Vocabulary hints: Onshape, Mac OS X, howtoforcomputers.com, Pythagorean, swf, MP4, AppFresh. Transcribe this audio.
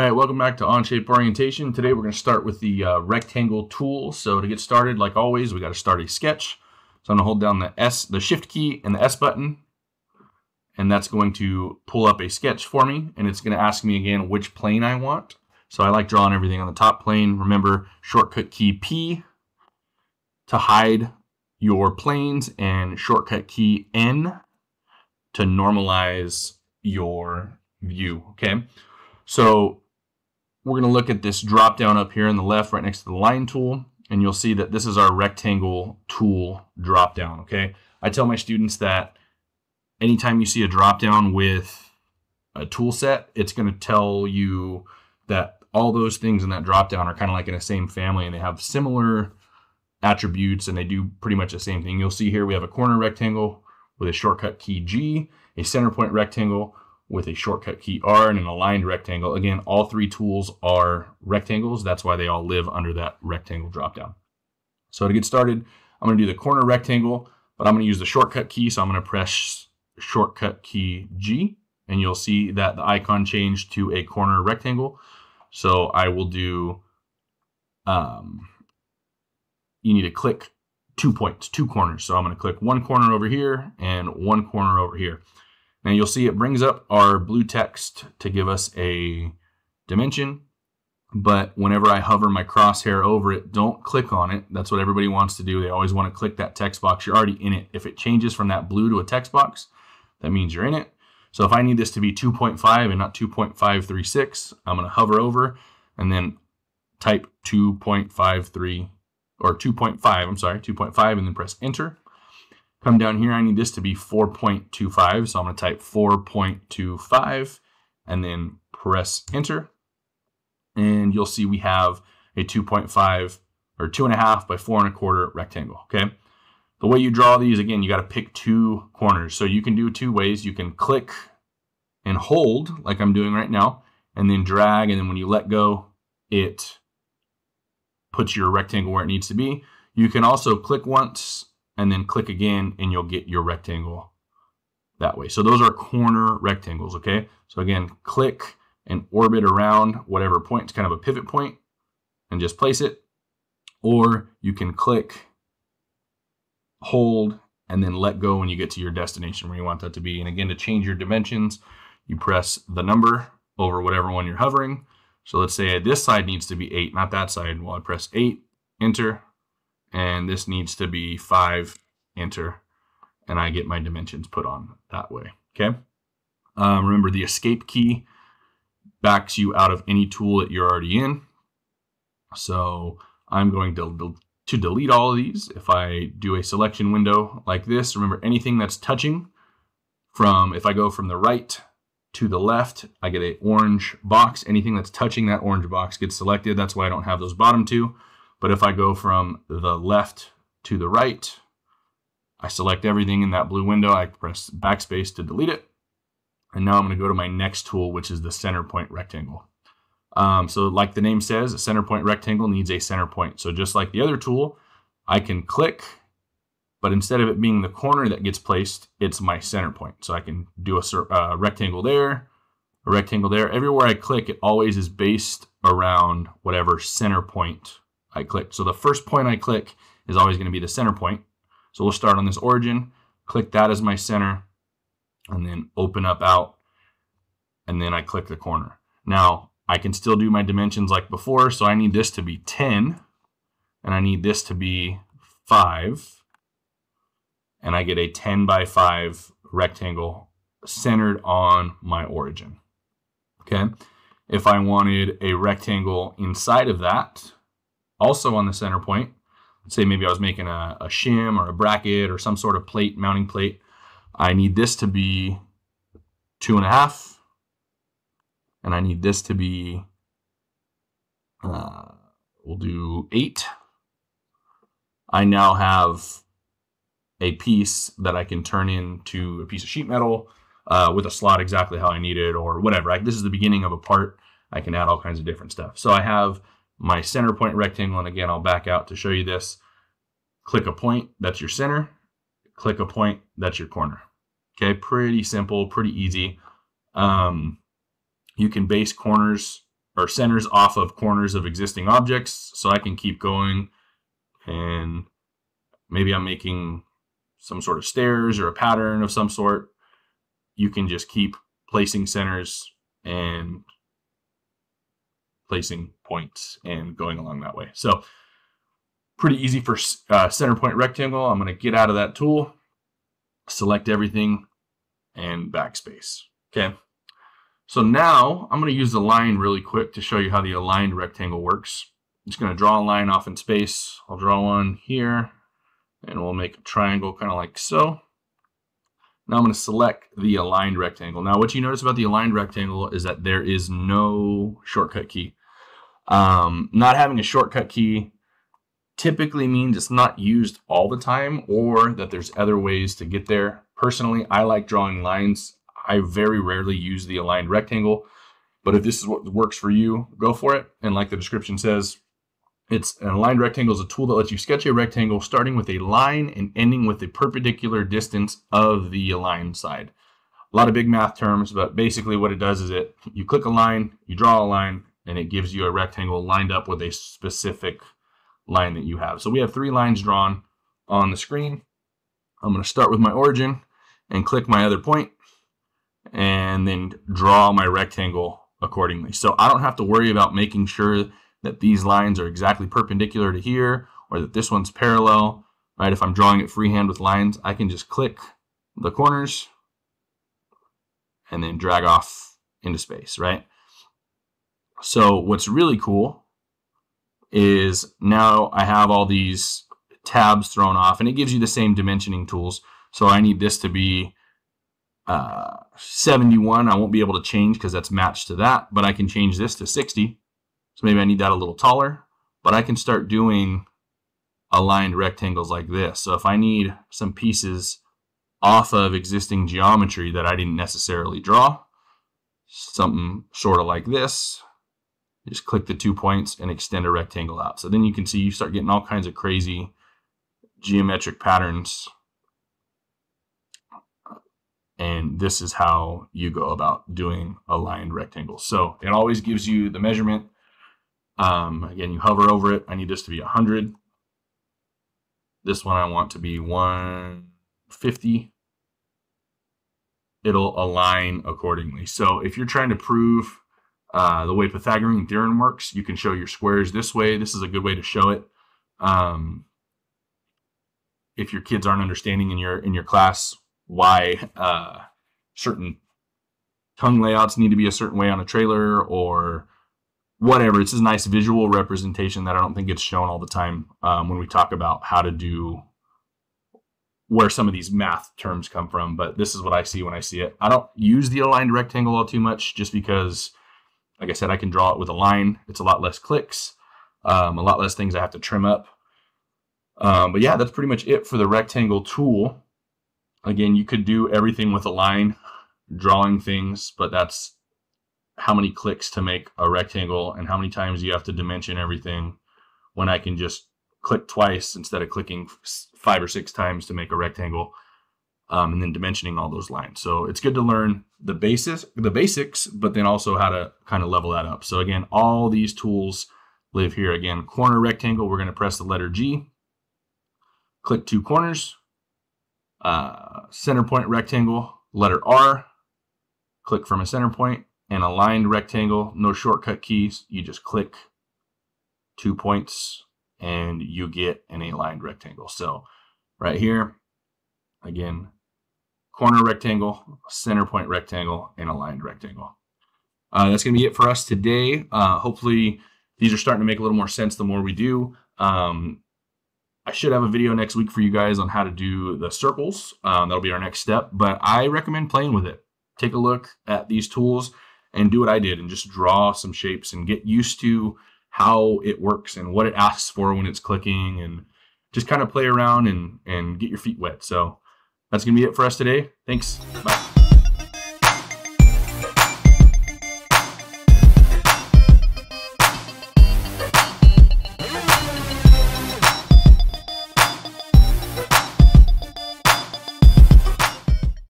All right, welcome back to Onshape Orientation. Today we're going to start with the rectangle tool. So to get started, like always, we got to start a sketch. So I'm going to hold down the Shift key and the S button, and that's going to pull up a sketch for me, and it's going to ask me again which plane I want. So I like drawing everything on the top plane. Remember, shortcut key P to hide your planes, and shortcut key N to normalize your view, okay? So we're going to look at this drop down up here on the left right next to the line tool, and you'll see that this is our rectangle tool drop down, okay? I tell my students that anytime you see a drop down with a tool set, it's going to tell you that all those things in that drop down are kind of like in the same family, and they have similar attributes, and they do pretty much the same thing. You'll see here we have a corner rectangle with a shortcut key G, a center point rectangle with a shortcut key R, and an aligned rectangle. Again, all three tools are rectangles. That's why they all live under that rectangle dropdown. So to get started, I'm going to do the corner rectangle, but I'm going to use the shortcut key. So I'm going to press shortcut key G, and you'll see that the icon changed to a corner rectangle. So I will do, you need to click 2 points, two corners. So I'm going to click one corner over here and one corner over here. Now you'll see it brings up our blue text to give us a dimension, but whenever I hover my crosshair over it, don't click on it. That's what everybody wants to do. They always want to click that text box. You're already in it. If it changes from that blue to a text box, that means you're in it. So if I need this to be 2.5 and not 2.536, I'm going to hover over and then type 2.53 or 2.5, I'm sorry, 2.5, and then press enter. Come down here, I need this to be 4.25, so I'm going to type 4.25 and then press enter. And you'll see we have a 2.5 or 2.5 by 4.25 rectangle, okay? The way you draw these, again, you got to pick two corners. So you can do two ways. You can click and hold, like I'm doing right now, and then drag, and then when you let go, it puts your rectangle where it needs to be. You can also click once and then click again, and you'll get your rectangle that way. So those are corner rectangles, okay? So again, click and orbit around whatever point. It's kind of a pivot point, and just place it. Or you can click, hold, and then let go when you get to your destination where you want that to be. And again, to change your dimensions, you press the number over whatever one you're hovering. So let's say this side needs to be 8, not that side. Well, I press 8, enter. And this needs to be 5, enter, and I get my dimensions put on that way, okay? Remember, the escape key backs you out of any tool that you're already in. So I'm going to delete all of these. If I do a selection window like this, remember, anything that's touching from, if I go from the right to the left, I get an orange box. Anything that's touching that orange box gets selected. That's why I don't have those bottom two. But if I go from the left to the right, I select everything in that blue window. I press backspace to delete it. And now I'm going to go to my next tool, which is the center point rectangle. So like the name says, a center point rectangle needs a center point. So just like the other tool, I can click, but instead of it being the corner that gets placed, it's my center point. So I can do a rectangle there, a rectangle there. Everywhere I click, it always is based around whatever center point I click. So the first point I click is always going to be the center point. So we'll start on this origin, click that as my center, and then open up out, and then I click the corner. Now I can still do my dimensions like before, so I need this to be 10, and I need this to be 5, and I get a 10 by 5 rectangle centered on my origin. Okay, if I wanted a rectangle inside of that, also on the center point, let's say maybe I was making a shim or a bracket or some sort of plate, mounting plate. I need this to be 2.5, and I need this to be, we'll do 8. I now have a piece that I can turn into a piece of sheet metal with a slot exactly how I need it or whatever. This is the beginning of a part. I can add all kinds of different stuff. So I have my center point rectangle, and again, I'll back out to show you this. Click a point, that's your center. Click a point, that's your corner. Okay, pretty simple, pretty easy. You can base corners or centers off of corners of existing objects. So I can keep going, and maybe I'm making some sort of stairs or a pattern of some sort. You can just keep placing centers and placing points and going along that way. So pretty easy for center point rectangle. I'm going to get out of that tool, select everything, and backspace. Okay. So now I'm going to use the line really quick to show you how the aligned rectangle works. I'm just going to draw a line off in space. I'll draw one here, and we'll make a triangle kind of like so. Now I'm going to select the aligned rectangle. Now what you notice about the aligned rectangle is that there is no shortcut key. Not having a shortcut key typically means it's not used all the time, or that there's other ways to get there. Personally, I like drawing lines. I very rarely use the aligned rectangle, but if this is what works for you, go for it. And like the description says, an aligned rectangle is a tool that lets you sketch a rectangle starting with a line and ending with a perpendicular distance of the aligned side. A lot of big math terms, but basically what it does is you click a line, you draw a line, and it gives you a rectangle lined up with a specific line that you have. So we have three lines drawn on the screen. I'm going to start with my origin and click my other point, and then draw my rectangle accordingly. So I don't have to worry about making sure that these lines are exactly perpendicular to here, or that this one's parallel, right? If I'm drawing it freehand with lines, I can just click the corners and then drag off into space, right? So what's really cool is now I have all these tabs thrown off, and it gives you the same dimensioning tools. So I need this to be 71. I won't be able to change because that's matched to that, but I can change this to 60. So maybe I need that a little taller, but I can start doing aligned rectangles like this. So if I need some pieces off of existing geometry that I didn't necessarily draw, something sort of like this, just click the 2 points and extend a rectangle out. So then you can see you start getting all kinds of crazy geometric patterns. And this is how you go about doing aligned rectangles. So it always gives you the measurement. Again, you hover over it. I need this to be 100. This one I want to be 150. It'll align accordingly. So if you're trying to prove the way Pythagorean theorem works, you can show your squares this way. This is a good way to show it. If your kids aren't understanding in your class why certain tongue layouts need to be a certain way on a trailer or whatever. It's a nice visual representation that I don't think it's shown all the time when we talk about how to do where some of these math terms come from, but this is what I see when I see it. I don't use the aligned rectangle all too much just because, like I said, I can draw it with a line. It's a lot less clicks, a lot less things I have to trim up. But yeah, that's pretty much it for the rectangle tool. Again, you could do everything with a line, drawing things, but that's how many clicks to make a rectangle and how many times you have to dimension everything, when I can just click twice instead of clicking 5 or 6 times to make a rectangle, and then dimensioning all those lines. So it's good to learn the basics, but then also how to kind of level that up. So again, all these tools live here. Again, corner rectangle, we're going to press the letter G, click 2 corners. Center point rectangle, letter R, click from a center point, and aligned rectangle, no shortcut keys. You just click 2 points and you get an aligned rectangle. So right here, again, corner rectangle, center point rectangle, and aligned rectangle. That's going to be it for us today. Hopefully these are starting to make a little more sense the more we do. I should have a video next week for you guys on how to do the circles. That'll be our next step, but I recommend playing with it. Take a look at these tools and do what I did and just draw some shapes and get used to how it works and what it asks for when it's clicking, and just kind of play around and get your feet wet. So that's going to be it for us today. Thanks. Bye.